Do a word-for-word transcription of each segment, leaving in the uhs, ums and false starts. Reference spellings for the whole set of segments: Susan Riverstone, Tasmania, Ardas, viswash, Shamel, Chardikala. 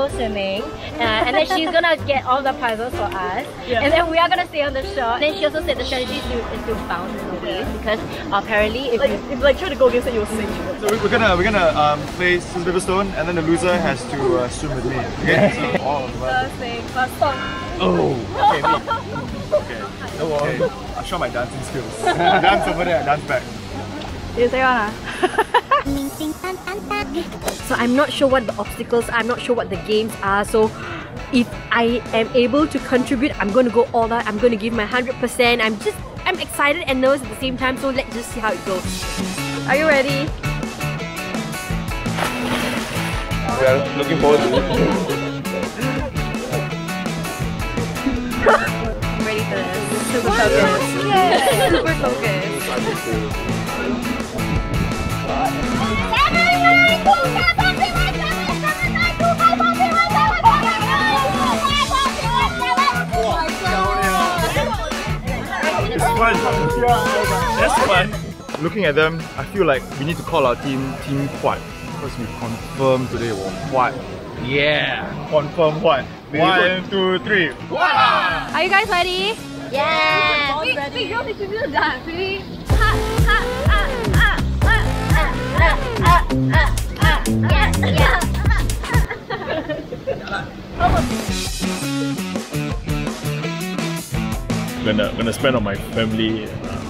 go swimming, uh, and then she's gonna get all the puzzles for us, yeah. And then we are gonna stay on the shore. Then she also said the strategy is to, is to bounce in the waves, because apparently if like, you if like try to go against it, you'll sink. So we're gonna we're gonna um, play Susan Riverstone, and then the loser has to uh, swim with me. Okay, so all of us. Oh, okay, me. Okay. No, okay. I'll show my dancing skills. Dance over there, dance back. You say what? So I'm not sure what the obstacles are, I'm not sure what the games are, so if I am able to contribute, I'm going to go all out, I'm going to give my one hundred percent. I'm just, I'm excited and nervous at the same time, so let's just see how it goes. Are you ready? We are looking forward to it. I'm ready for this. Super focused. Yes. Super focused. Fun. That's fun. Looking at them, I feel like we need to call our team Team Quad, because we confirmed today we're Quad. Yeah, confirm Quad. One, two, three. Quad! Are you guys ready? Yeah. Wait, wait, girls, you should do the dance. Ready? Ha ha ha ha ha ha ha ha ha. Yeah, yeah. I'm gonna, gonna spend on my family uh,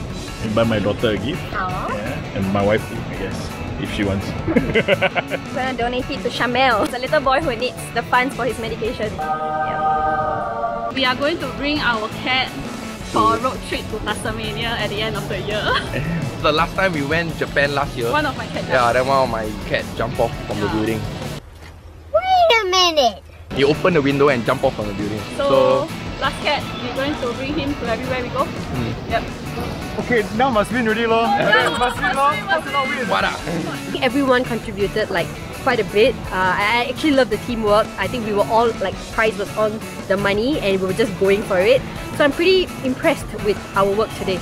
and buy my daughter a gift. Aww. Yeah, and my wife, I guess, if she wants. I'm gonna donate it to Shamel, the little boy who needs the funds for his medication. Yeah. We are going to bring our cat for a road trip to Tasmania at the end of the year. The last time we went to Japan last year, one of my cat jumped. Yeah, then one of my cat jumped off from yeah. the building. Wait a minute! He opened the window and jumped off from the building. So, so last cat, we're going to bring him to everywhere we go. Mm. Yep. Okay, now must win already lor. Yeah, must win lor. Must not win. What up? Everyone contributed like quite a bit. Uh, I actually love the teamwork. I think we were all like prize was on the money and we were just going for it. So I'm pretty impressed with our work today.